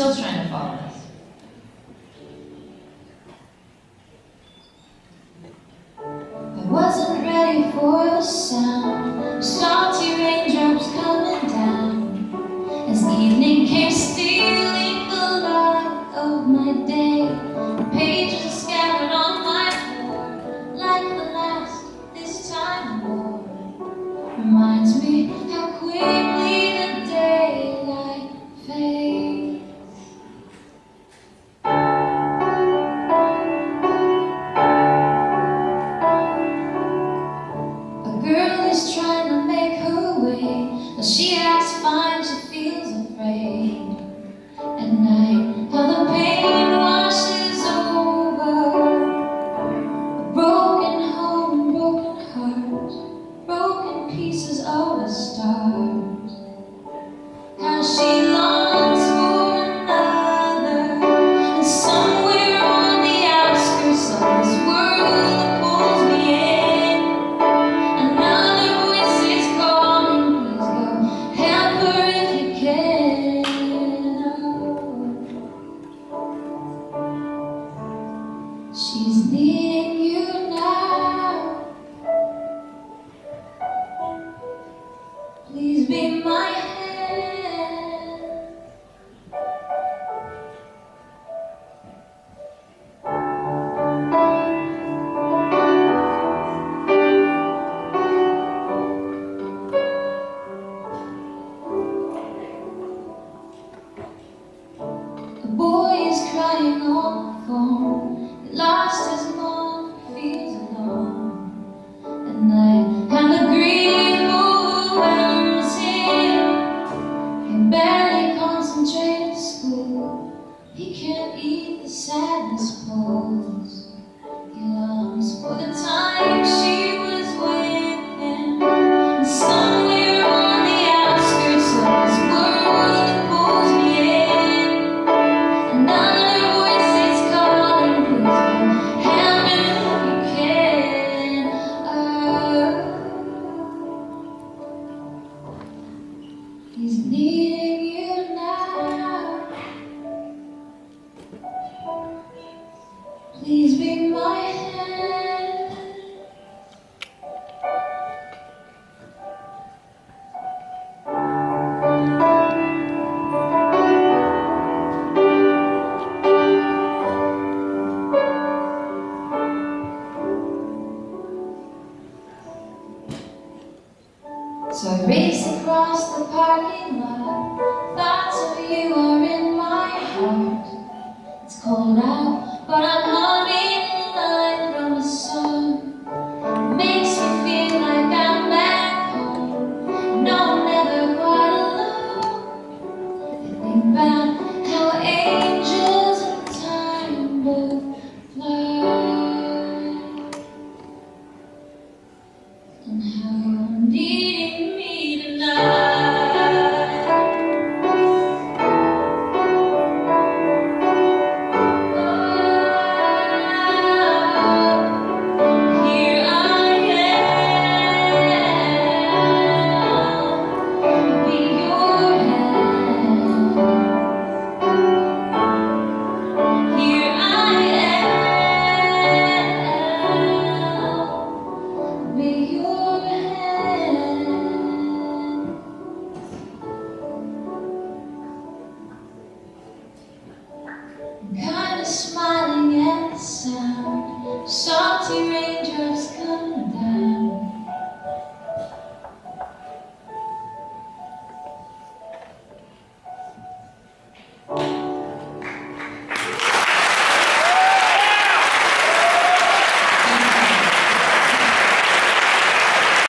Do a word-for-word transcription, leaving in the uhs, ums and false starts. still trying to follow this. I wasn't ready for the sound, salty raindrops coming down, as evening came stealing the light of my day. The pages scattered on my floor, like the last this time war, reminds me how quickly the daylight fades. She acts fine, she feels afraid. At night, how the pain washes over. A broken home, broken heart, broken pieces of a start. How she longs for another, and somewhere on the outskirts of this world pulls me in. Another she's needing you now. Please be my hand. The boy is crying on the phone. Lost his mom, feels alone at night. How the grief overwhelms him. Can barely concentrate at school. He can't eat the sadness pulls. He longs for the time she was with him. And somewhere on the outskirts of this world pulls me in. And none he's needing you now. Please be my hand. So I race across the parking lot. Thoughts of you are in my heart. It's cold out, but I'm holding the light from the sun. It makes me feel like I'm back home. No, I'm never quite alone. I think about how angels in time will fly, and how you need. Smiling at the sound, salty raindrops come.